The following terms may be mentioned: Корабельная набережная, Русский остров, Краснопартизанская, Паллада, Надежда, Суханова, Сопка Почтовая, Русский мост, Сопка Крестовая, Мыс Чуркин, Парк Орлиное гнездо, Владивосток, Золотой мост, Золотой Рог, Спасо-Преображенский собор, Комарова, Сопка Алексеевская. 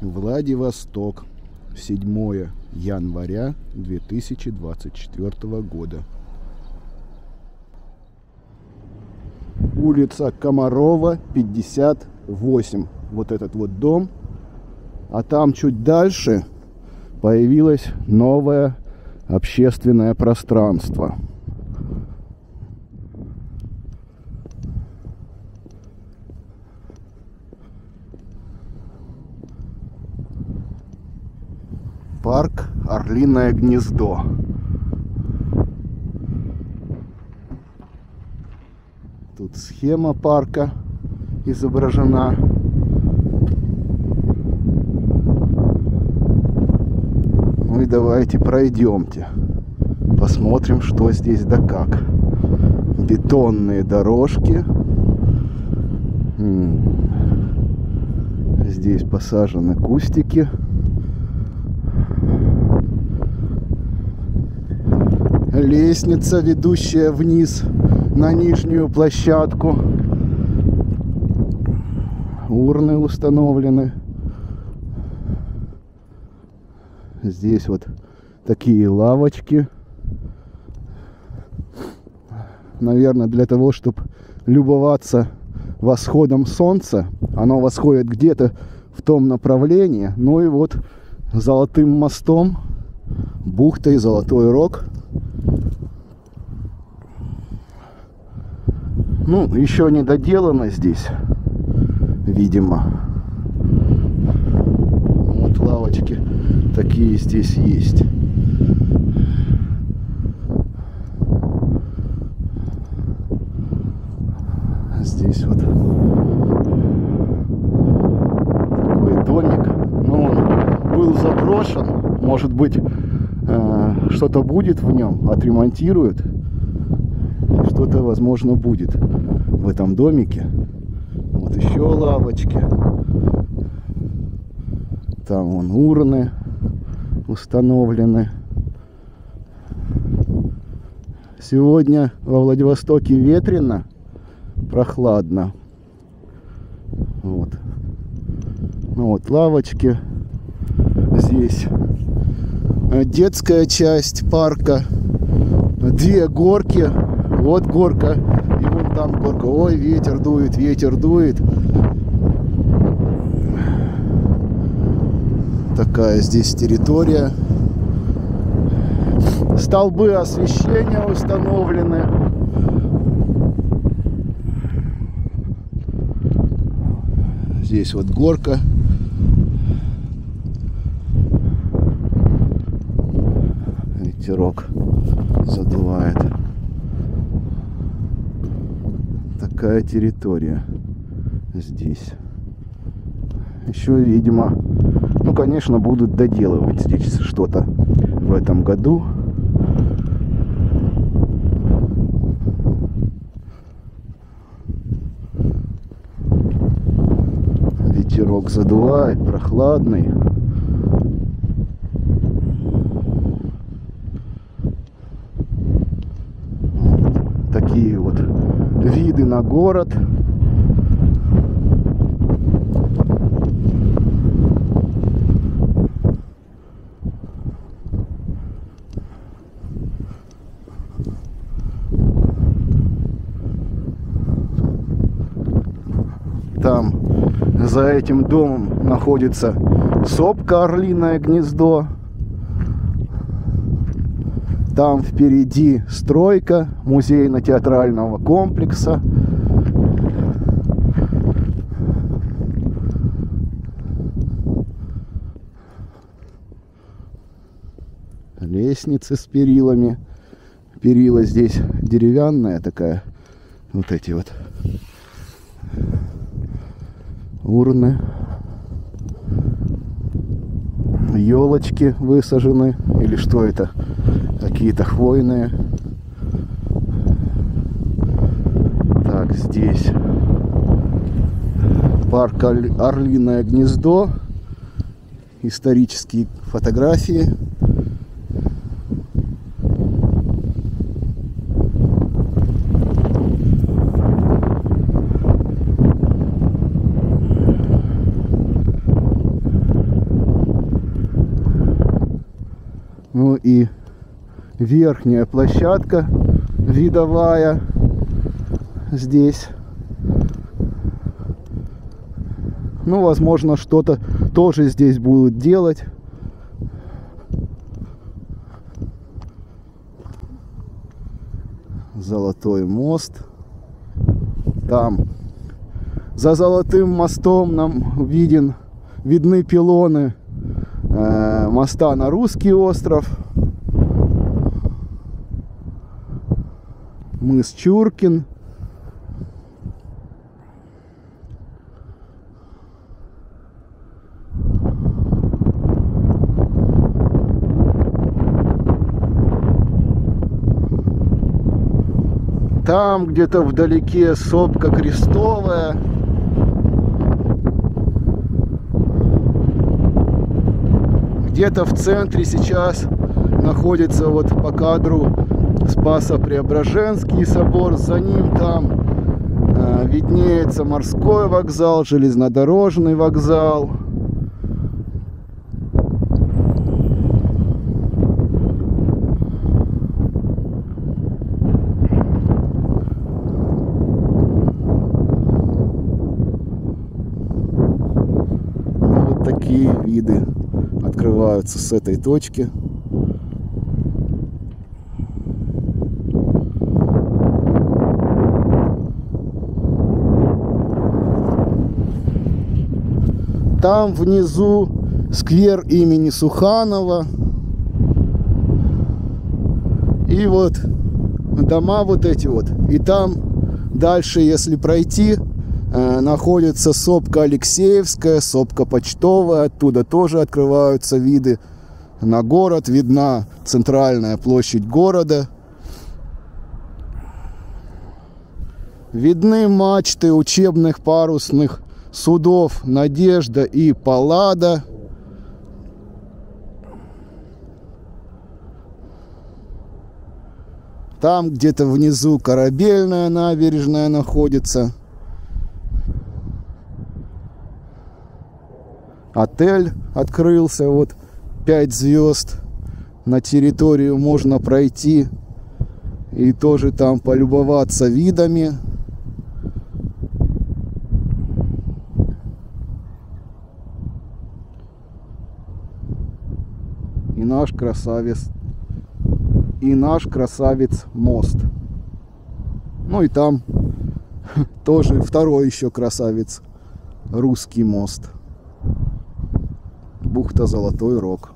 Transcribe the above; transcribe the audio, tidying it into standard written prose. Владивосток, 7 января 2024 года. Улица Комарова, 58. Вот этот вот дом. А там чуть дальше появилось новое общественное пространство. Парк Орлиное гнездо. Тут схема парка изображена. Ну и давайте пройдемте. Посмотрим, что здесь да как. Бетонные дорожки. Здесь посажены кустики. Лестница, ведущая вниз на нижнюю площадку. Урны установлены. Здесь вот такие лавочки. Наверное, для того, чтобы любоваться восходом солнца. Оно восходит где-то в том направлении. Ну и вот Золотым мостом, бухтой Золотой Рог. Ну, еще не доделано здесь, видимо. Вот лавочки такие здесь есть. Здесь вот такой домик. Ну, он был заброшен. Может быть, что-то будет в нем, отремонтируют. Что-то, возможно, будет в этом домике. Вот еще лавочки. Там вон урны установлены. Сегодня во Владивостоке ветрено, прохладно. Вот. Ну вот лавочки. Здесь детская часть парка. Две горки. Вот горка, и вон там горка. Ой, ветер дует, ветер дует. Такая здесь территория. Столбы освещения установлены. Здесь вот горка. Ветерок задувает. Такая территория здесь. Еще, видимо, ну, конечно, будут доделывать здесь что-то в этом году. Ветерок задувает, прохладный. Такие вот виды на город. Там за этим домом находится сопка Орлиное гнездо. Там впереди стройка музейно-театрального комплекса. Лестницы с перилами. Перила здесь деревянная такая. Вот эти вот урны. Елочки высажены. Или что это? Какие-то хвойные. Так, здесь парк Орлиное гнездо. Исторические фотографии. верхняя площадка видовая здесь. Ну, возможно, что-то тоже здесь будут делать. Золотой мост. Там за Золотым мостом нам видны пилоны моста на Русский остров. Мыс Чуркин. Там где-то вдалеке Сопка Крестовая. Где-то в центре сейчас находится вот по кадру Спасо-Преображенский собор. За ним там виднеется морской вокзал, железнодорожный вокзал. Такие виды открываются с этой точки. Там внизу сквер имени Суханова. И вот дома вот эти вот. И там дальше, если пройти, находится сопка Алексеевская, сопка Почтовая. Оттуда тоже открываются виды на город. Видна центральная площадь города. Видны мачты учебных парусных судов «Надежда» и «Паллада». Там где-то внизу Корабельная набережная находится. Отель открылся, вот 5 звезд, на территорию можно пройти и тоже там полюбоваться видами. И наш красавец мост. Ну и там тоже второй еще красавец, Русский мост. Бухта Золотой Рог.